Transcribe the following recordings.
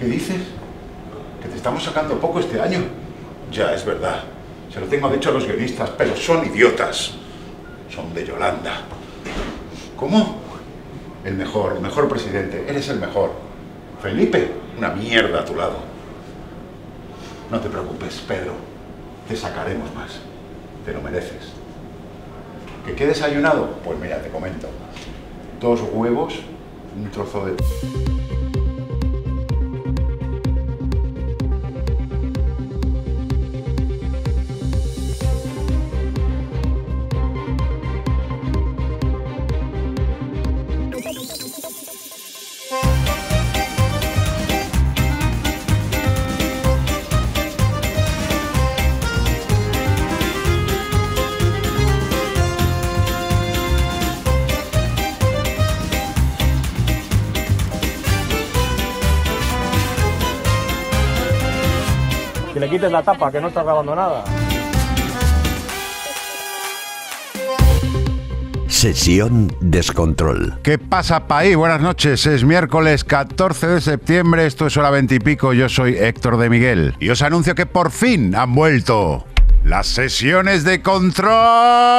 ¿Qué dices? Que te estamos sacando poco este año. Ya, es verdad. Se lo tengo dicho a los guionistas, pero son idiotas. Son de Yolanda. ¿Cómo? El mejor presidente. Eres el mejor. Felipe, una mierda a tu lado. No te preocupes, Pedro. Te sacaremos más. Te lo mereces. ¿Que qué he desayunado? Pues mira, te comento. 2 huevos, un trozo de... Quites la tapa, que no estás grabando nada. Sesión Descontrol. ¿Qué pasa, país? Buenas noches. Es miércoles 14 de septiembre. Esto es hora 20 y pico. Yo soy Héctor de Miguel. Y os anuncio que por fin han vuelto las sesiones de control.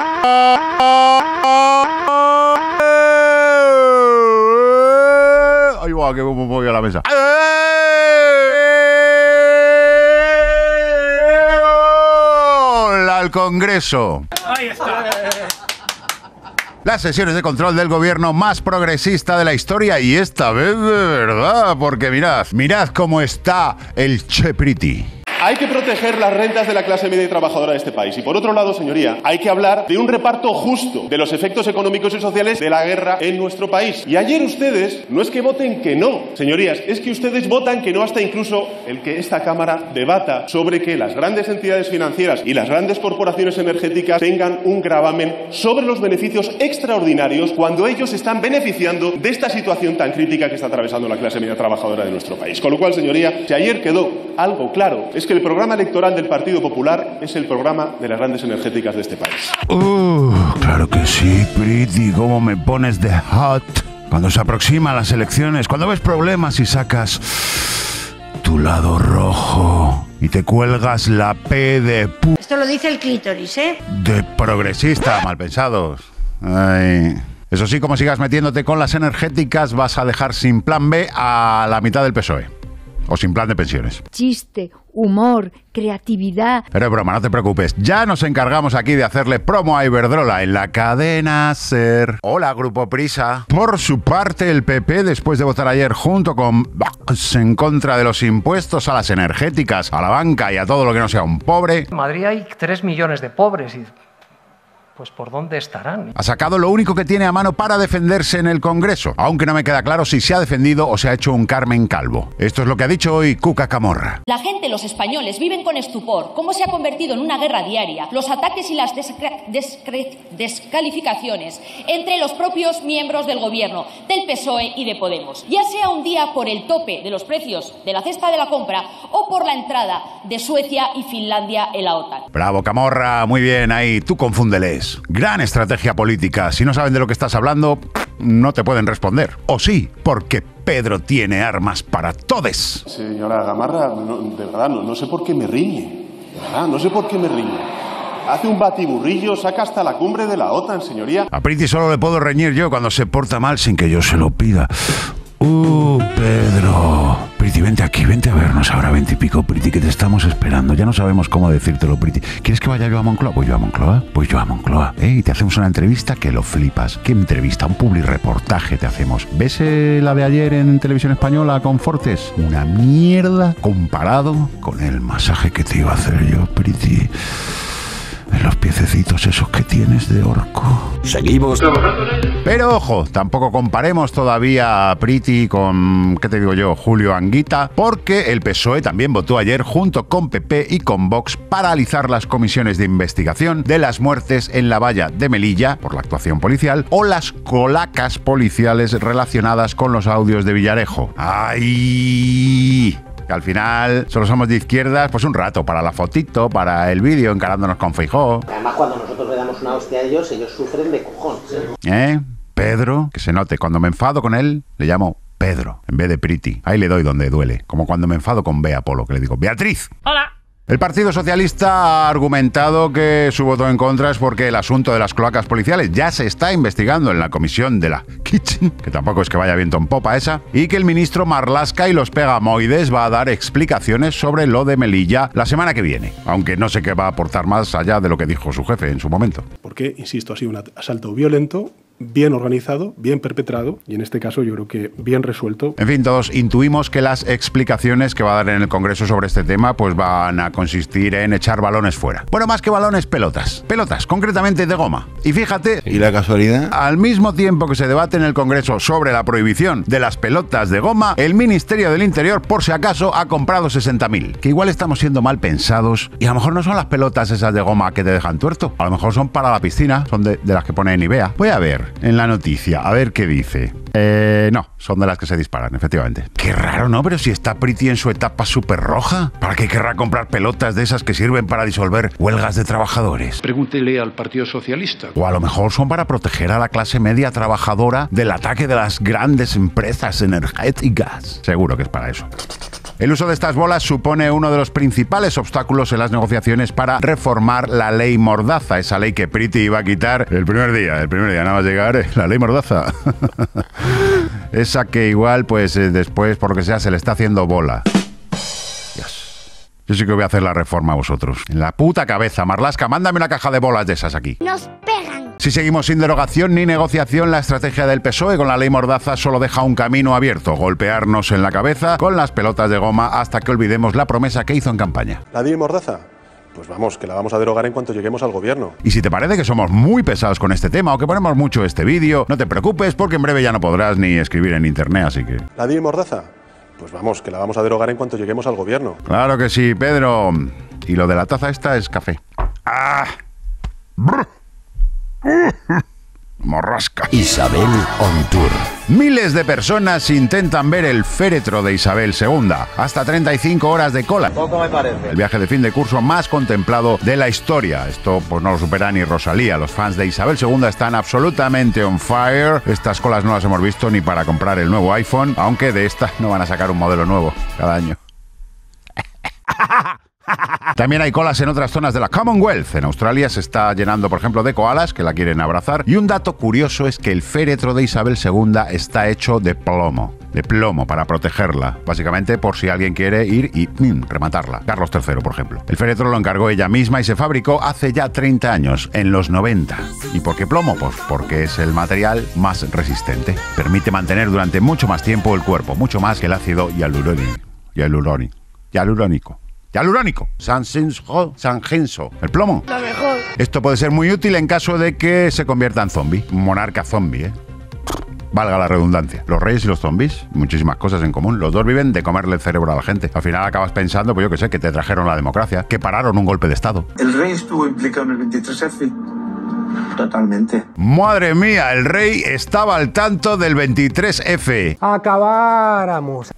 ¡Ay, guau! ¡Qué me movió la mesa! Al Congreso. Ahí está. Las sesiones de control del gobierno más progresista de la historia, y esta vez de verdad, porque mirad cómo está el Chepriti. Hay que proteger las rentas de la clase media y trabajadora de este país. Y por otro lado, señoría, hay que hablar de un reparto justo de los efectos económicos y sociales de la guerra en nuestro país. Y ayer ustedes no es que voten que no, señorías, es que ustedes votan que no hasta incluso el que esta Cámara debata sobre que las grandes entidades financieras y las grandes corporaciones energéticas tengan un gravamen sobre los beneficios extraordinarios cuando ellos están beneficiando de esta situación tan crítica que está atravesando la clase media trabajadora de nuestro país. Con lo cual, señoría, si ayer quedó algo claro, es que el programa electoral del Partido Popular es el programa de las grandes energéticas de este país. Claro que sí, Priti, cómo me pones de hot. Cuando se aproximan las elecciones, cuando ves problemas y sacas tu lado rojo y te cuelgas la P de pu... Esto lo dice el clítoris, ¿eh? De progresista, mal pensados. Ay... Eso sí, como sigas metiéndote con las energéticas, vas a dejar sin plan B a la mitad del PSOE. O sin plan de pensiones. Chiste, humor, creatividad... Pero es broma, no te preocupes. Ya nos encargamos aquí de hacerle promo a Iberdrola en la cadena SER. Hola, Grupo Prisa. Por su parte, el PP, después de votar ayer junto con Vox en contra de los impuestos a las energéticas, a la banca y a todo lo que no sea un pobre... En Madrid hay 3 millones de pobres y... pues ¿por dónde estarán? Ha sacado lo único que tiene a mano para defenderse en el Congreso, aunque no me queda claro si se ha defendido o se ha hecho un Carmen Calvo. Esto es lo que ha dicho hoy Cuca Gamarra. La gente, los españoles, viven con estupor cómo se ha convertido en una guerra diaria los ataques y las descalificaciones entre los propios miembros del Gobierno, del PSOE y de Podemos. Ya sea un día por el tope de los precios de la cesta de la compra o por la entrada de Suecia y Finlandia en la OTAN. Bravo, Gamarra, muy bien ahí, tú confúndeles. Gran estrategia política. Si no saben de lo que estás hablando, no te pueden responder. O sí, porque Pedro tiene armas para todes. Señora Gamarra, de verdad, no sé por qué me riñe. De verdad, no sé por qué me riñe. Hace un batiburrillo, saca hasta la cumbre de la OTAN, señoría. A Priti solo le puedo reñir yo cuando se porta mal sin que yo se lo pida. Pedro. Priti, vente aquí, vente a vernos ahora, 20 y pico, Priti, que te estamos esperando. Ya no sabemos cómo decírtelo, Priti. ¿Quieres que vaya yo a Moncloa? Pues yo a Moncloa. Pues yo a Moncloa. Y te hacemos una entrevista que lo flipas. ¿Qué entrevista? Un publireportaje te hacemos. ¿Ves la de ayer en Televisión Española con Fortes? Una mierda comparado con el masaje que te iba a hacer yo, Priti. En los piececitos esos que tienes de orco. Seguimos. Pero ojo, tampoco comparemos todavía a Priti con, ¿qué te digo yo?, Julio Anguita, porque el PSOE también votó ayer junto con PP y con Vox paralizar las comisiones de investigación de las muertes en la valla de Melilla por la actuación policial o las colacas policiales relacionadas con los audios de Villarejo. ¡Ay! Que al final solo somos de izquierdas, pues un rato, para la fotito, para el vídeo, encarándonos con Feijóo. Además, cuando nosotros le damos una hostia a ellos, ellos sufren de cojones. Pedro, que se note, cuando me enfado con él, le llamo Pedro, en vez de Priti. Ahí le doy donde duele. Como cuando me enfado con Bea Polo, que le digo, Beatriz. Hola. El Partido Socialista ha argumentado que su voto en contra es porque el asunto de las cloacas policiales ya se está investigando en la comisión de la Kitchin, que tampoco es que vaya viento en popa esa, y que el ministro Marlaska y los pegamoides va a dar explicaciones sobre lo de Melilla la semana que viene, aunque no sé qué va a aportar más allá de lo que dijo su jefe en su momento. Porque, insisto, ha sido un asalto violento, bien organizado, bien perpetrado y en este caso yo creo que bien resuelto. En fin, todos intuimos que las explicaciones que va a dar en el Congreso sobre este tema pues van a consistir en echar balones fuera. Bueno, más que balones, pelotas. Pelotas, concretamente de goma. Y fíjate... ¿Y la casualidad? Al mismo tiempo que se debate en el Congreso sobre la prohibición de las pelotas de goma, el Ministerio del Interior, por si acaso, ha comprado 60.000. Que igual estamos siendo mal pensados y a lo mejor no son las pelotas esas de goma que te dejan tuerto. A lo mejor son para la piscina, son de las que pone Nivea. Voy a ver en la noticia, a ver qué dice. No, son de las que se disparan, efectivamente. Qué raro, ¿no? Pero si está Priti en su etapa súper roja, ¿para qué querrá comprar pelotas de esas que sirven para disolver huelgas de trabajadores? Pregúntele al Partido Socialista. O a lo mejor son para proteger a la clase media trabajadora del ataque de las grandes empresas energéticas. Seguro que es para eso. El uso de estas bolas supone uno de los principales obstáculos en las negociaciones para reformar la ley Mordaza, esa ley que Priti iba a quitar el primer día, nada más llegar, la ley Mordaza. Esa que igual, pues después, por lo que sea, se le está haciendo bola. Yo sí que voy a hacer la reforma a vosotros. En la puta cabeza, Marlaska, mándame una caja de bolas de esas aquí. Nos pegan. Si seguimos sin derogación ni negociación, la estrategia del PSOE con la ley Mordaza solo deja un camino abierto. Golpearnos en la cabeza con las pelotas de goma hasta que olvidemos la promesa que hizo en campaña. ¿La ley Mordaza? Pues vamos, que la vamos a derogar en cuanto lleguemos al gobierno. Y si te parece que somos muy pesados con este tema o que ponemos mucho este vídeo, no te preocupes porque en breve ya no podrás ni escribir en internet, así que... ¿La ley Mordaza? Pues vamos, que la vamos a derogar en cuanto lleguemos al gobierno. Claro que sí, Pedro. Y lo de la taza esta es café. ¡Ah! Morrasca. Isabel on tour. Miles de personas intentan ver el féretro de Isabel II. Hasta 35 horas de cola. Poco me parece. El viaje de fin de curso más contemplado de la historia. Esto pues no lo supera ni Rosalía. Los fans de Isabel II están absolutamente on fire. Estas colas no las hemos visto ni para comprar el nuevo iPhone, aunque de estas no van a sacar un modelo nuevo cada año. También hay colas en otras zonas de la Commonwealth. En Australia se está llenando, por ejemplo, de koalas que la quieren abrazar. Y un dato curioso es que el féretro de Isabel II está hecho de plomo. De plomo, para protegerla. Básicamente por si alguien quiere ir y rematarla. Carlos III, por ejemplo. El féretro lo encargó ella misma y se fabricó hace ya 30 años, en los 90. ¿Y por qué plomo? Pues porque es el material más resistente. Permite mantener durante mucho más tiempo el cuerpo. Mucho más que el ácido hialurónico. Hialurónico. Sangenso. El plomo. Lo mejor. Esto puede ser muy útil en caso de que se convierta en zombie. Monarca zombie, ¿eh? Valga la redundancia. Los reyes y los zombies, muchísimas cosas en común. Los dos viven de comerle el cerebro a la gente. Al final acabas pensando, pues yo qué sé, que te trajeron la democracia, que pararon un golpe de Estado. El rey estuvo implicado en el 23F. Totalmente. Madre mía, el rey estaba al tanto del 23F. Acabáramos.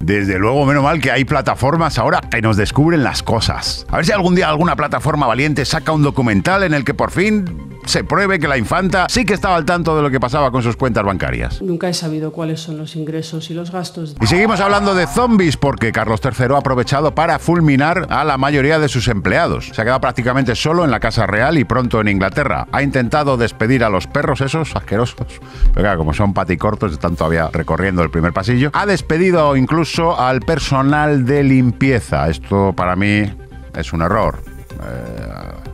Desde luego, menos mal que hay plataformas ahora que nos descubren las cosas. A ver si algún día alguna plataforma valiente saca un documental en el que por fin se pruebe que la infanta sí que estaba al tanto de lo que pasaba con sus cuentas bancarias. Nunca he sabido cuáles son los ingresos y los gastos. Y seguimos hablando de zombies porque Carlos III ha aprovechado para fulminar a la mayoría de sus empleados. Se ha quedado prácticamente solo en la Casa Real y pronto en Inglaterra. Ha intentado despedir a los perros esos asquerosos. Pero claro, como son paticortos, están todavía recorriendo el primer pasillo. Ha despedido incluso al personal de limpieza. Esto para mí es un error.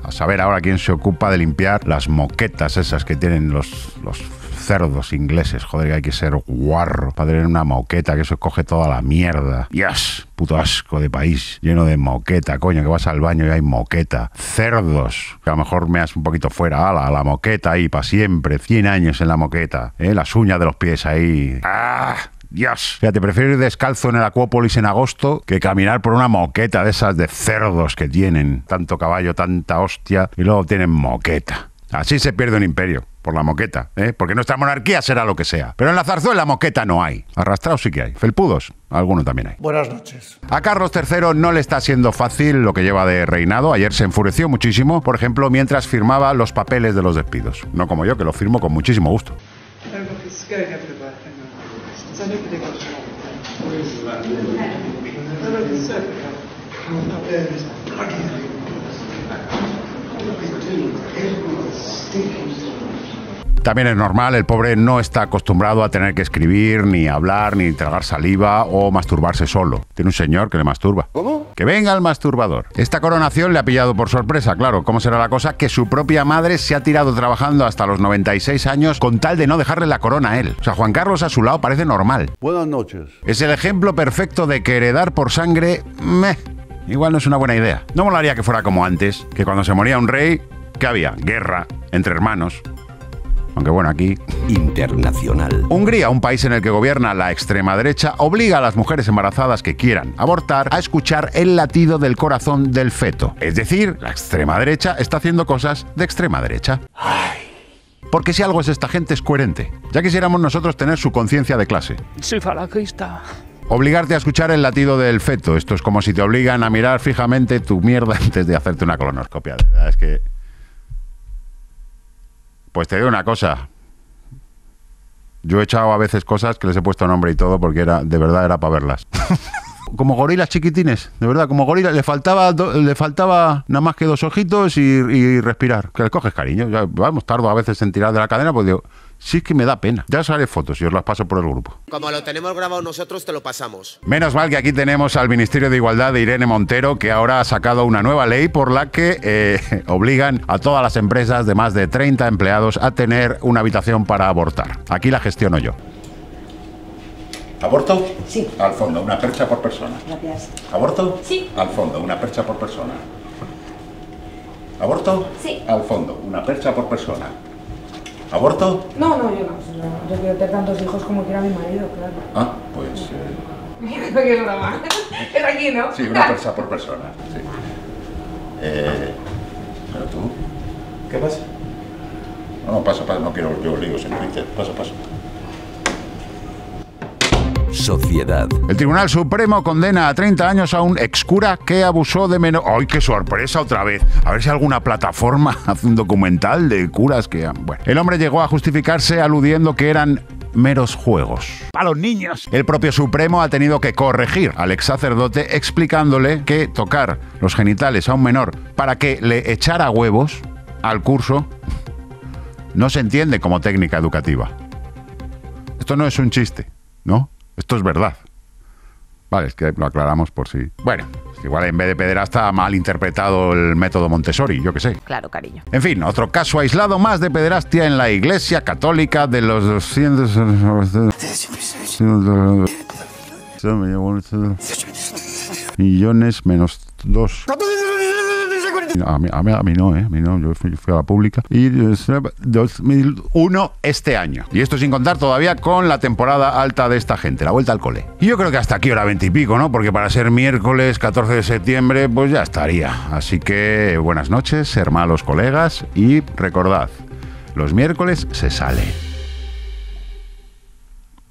A saber ahora quién se ocupa de limpiar las moquetas esas que tienen los cerdos ingleses. Joder, que hay que ser guarro para tener una moqueta, que eso coge toda la mierda. ¡Yes! Puto asco de país, lleno de moqueta, coño, que vas al baño y hay moqueta. Cerdos, que a lo mejor meas un poquito fuera, ala, la moqueta ahí para siempre, 100 años en la moqueta, ¿eh? Las uñas de los pies ahí. ¡Ah! Dios. Fíjate, prefiero ir descalzo en el Acuópolis en agosto que caminar por una moqueta de esas de cerdos que tienen. Tanto caballo, tanta hostia, y luego tienen moqueta. Así se pierde un imperio. por la moqueta, ¿eh? Porque nuestra monarquía será lo que sea. Pero en la zarzuela moqueta no hay. Arrastrados sí que hay. Felpudos, alguno también hay. Buenas noches. A Carlos III no le está siendo fácil lo que lleva de reinado. Ayer se enfureció muchísimo, por ejemplo, mientras firmaba los papeles de los despidos. No como yo, que lo firmo con muchísimo gusto. También es normal, el pobre no está acostumbrado a tener que escribir, ni hablar, ni tragar saliva o masturbarse solo. Tiene un señor que le masturba. ¿Cómo? Que venga el masturbador. Esta coronación le ha pillado por sorpresa, claro. ¿Cómo será la cosa? Que su propia madre se ha tirado trabajando hasta los 96 años con tal de no dejarle la corona a él. O sea, Juan Carlos a su lado parece normal. Buenas noches. Es el ejemplo perfecto de que heredar por sangre... igual no es una buena idea. No molaría que fuera como antes, que cuando se moría un rey, ¿qué había? Guerra entre hermanos. Aunque bueno, aquí... Internacional. Hungría, un país en el que gobierna la extrema derecha, obliga a las mujeres embarazadas que quieran abortar a escuchar el latido del corazón del feto. Es decir, la extrema derecha está haciendo cosas de extrema derecha. Ay. Porque si algo es esta gente, es coherente. Ya quisiéramos nosotros tener su conciencia de clase. Soy falangista. Obligarte a escuchar el latido del feto. Esto es como si te obligan a mirar fijamente tu mierda antes de hacerte una colonoscopia. De verdad es que... Pues te digo una cosa, yo he echado a veces cosas que les he puesto nombre y todo porque era, de verdad era para verlas. Como gorilas chiquitines, de verdad, como gorilas, le faltaba nada más que dos ojitos y respirar. Que les coges cariño, ya, vamos, tardo a veces en tirar de la cadena, pues digo, sí es que me da pena. Ya os haré fotos y os las paso por el grupo. Como lo tenemos grabado nosotros, te lo pasamos. Menos mal que aquí tenemos al Ministerio de Igualdad de Irene Montero, que ahora ha sacado una nueva ley por la que obligan a todas las empresas de más de 30 empleados a tener una habitación para abortar. Aquí la gestiono yo. ¿Aborto? Sí. Al fondo, una percha por persona. Gracias. ¿Aborto? Sí. Al fondo, una percha por persona. ¿Aborto? Sí. Al fondo, una percha por persona. ¿Aborto? No, no, yo no. Yo quiero tener tantos hijos como quiera mi marido, claro. Ah, pues... No quiero nada más. Es aquí, ¿no? Sí, una percha por persona, sí. ¿Pero tú? ¿Qué pasa? No, no, pasa, no quiero... Yo digo siempre, pasa, pasa. Sociedad. El Tribunal Supremo condena a 30 años a un excura que abusó de menores. ¡Ay, qué sorpresa otra vez! A ver si alguna plataforma hace un documental de curas que... Bueno, el hombre llegó a justificarse aludiendo que eran meros juegos. ¡Para los niños! El propio Supremo ha tenido que corregir al ex sacerdote explicándole que tocar los genitales a un menor para que le echara huevos al curso no se entiende como técnica educativa. Esto no es un chiste, ¿no? Esto es verdad. Vale, es que lo aclaramos por si... Bueno, igual en vez de pederasta ha mal interpretado el método Montessori, yo qué sé. Claro, cariño. En fin, otro caso aislado más de pederastia en la Iglesia Católica de los 200... millones menos 2. A mí no, ¿eh? A mí no, yo fui a la pública. Y 2001 este año. Y esto sin contar todavía con la temporada alta de esta gente, la vuelta al cole. Y yo creo que hasta aquí hora 20 y pico, ¿no? Porque para ser miércoles 14 de septiembre, pues ya estaría. Así que buenas noches, hermanos colegas, y recordad, los miércoles se sale.